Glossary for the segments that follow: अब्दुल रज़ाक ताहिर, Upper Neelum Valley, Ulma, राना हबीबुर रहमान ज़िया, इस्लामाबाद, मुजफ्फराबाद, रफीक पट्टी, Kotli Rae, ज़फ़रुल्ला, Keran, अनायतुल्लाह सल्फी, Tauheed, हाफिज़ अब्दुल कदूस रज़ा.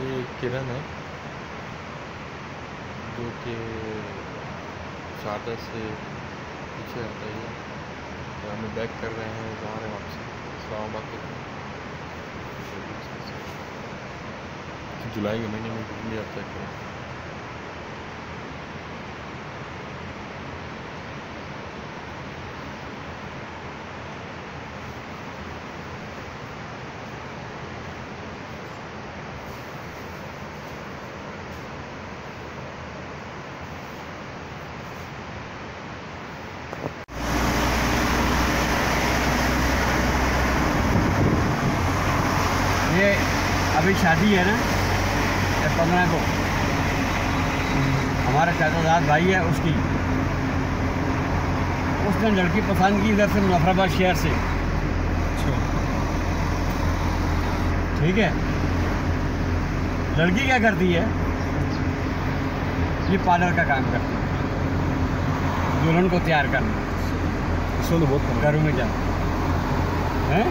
ये किरण है जो कि शारदा से पीछे आता है तो हमें बैक कर रहे हैं, जा रहे हैं वापसी इस्लामाबाद के। जुलाई के महीने में बिजली आता है। अभी शादी है ना 15 को, हमारा चाचाजाद भाई है, उसने लड़की पसंद की इधर से मुजफ्फराबाद शहर से। ठीक है, लड़की क्या करती है? ये पार्लर का काम करती है, दुल्हन को तैयार करना। सुन बहुत घरों में जा है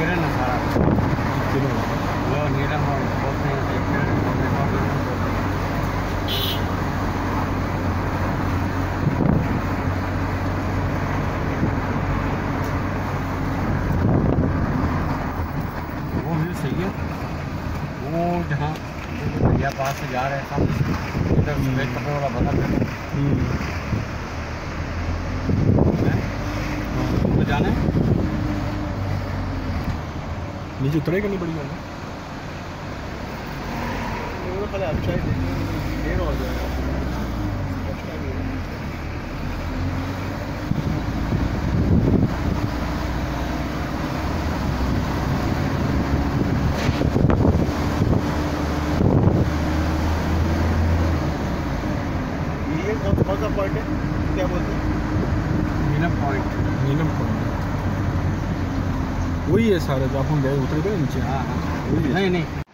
किरण सारा मेरा हॉल बहुत वो भी सही है। वो जहाँ भैया पास से जा रहे हैं इधर सफेद कपड़े वाला बना देना जाना है। नीचे उतरेगा नहीं बड़ी वाला अच्छा ये कौन सा पॉइंट है, क्या बोलते हैं? नीलम पॉइंट वही है सारे, आप हम गए उतरे गए नीचे। हाँ वही है। नहीं